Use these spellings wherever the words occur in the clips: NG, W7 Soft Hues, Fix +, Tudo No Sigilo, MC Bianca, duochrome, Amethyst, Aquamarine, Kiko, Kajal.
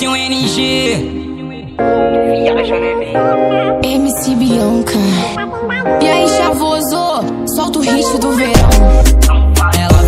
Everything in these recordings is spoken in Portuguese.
que um NG. MC Bianca. E aí, chavoso, solta o hit do verão.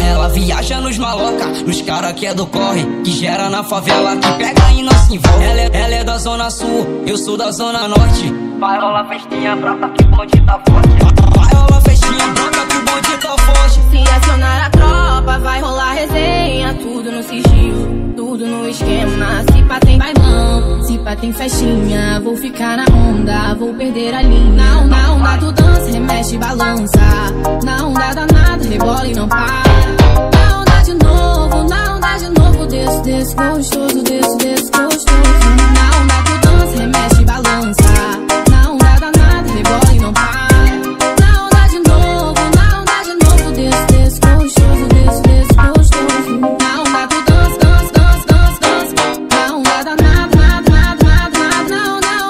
Ela viaja nos maloca, nos cara que é do corre, que gera na favela, que pega e não se envolve. Ela é da zona sul, eu sou da zona norte. Vaiola, festinha, brota que o bonde tá forte. Vaiola, festinha, brota que o bonde tá forte. Se acionar a tropa, vai rolar resenha. Tudo no sigilo, tudo no esquema. Se pá tem bailão, se pá tem festinha. Vou ficar na onda, vou perder a linha. Na onda tu dança, remexe e balança. Na onda danado, rebola e não para. Na onda de novo, desce, desce, gostoso, desce, desce, gostoso. Na onda tu dança, remexe e balança. Na onda danada, rebola e não para. Na onda de novo, desce, desce, gostoso, desce, desce, gostoso. Na onda tu dança, dança, dança, dança, dança. Na onda danada, nada, nada, nada, nada.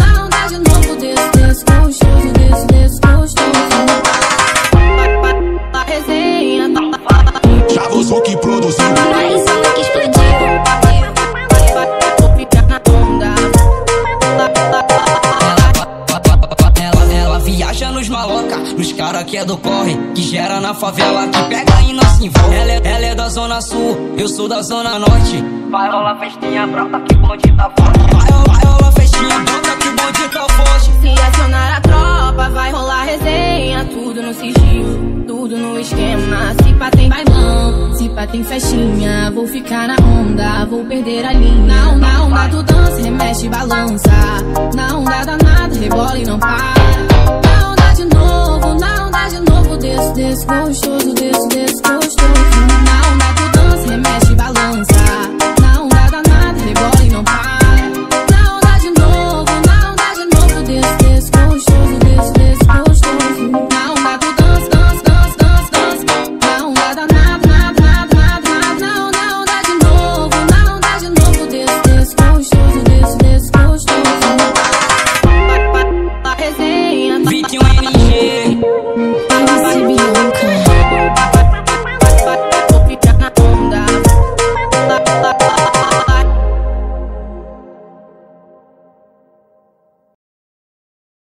Na onda de novo, desce, desce, gostoso, desce, desce, gostoso. A resenha tá fada. Chavoso que produziu. Aí só que explodiu. Vou ficar na onda. Ela viaja nos maloca, nos cara que é do corre, que gera na favela, que pega e não se envolve. Ela é da zona sul, eu sou da zona norte. Vaiola, festinha, brota que o bonde tá forte. Vaiola, festinha, brota que o bonde tá forte. Se acionar a tropa, vai rolar resenha. Tudo no sigilo, tudo no esquema. Se pá tem bailão, se pá tem festinha. Vou ficar na onda, vou perder a linha. Na onda tu dança, remexe e balança. Na onda danada, rebola e não para. Na onda de novo, desce, desce, gostoso, desce, desce, gostoso.